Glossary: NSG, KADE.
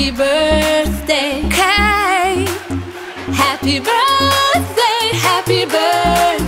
Happy birthday, KADE. Happy birthday, happy birthday.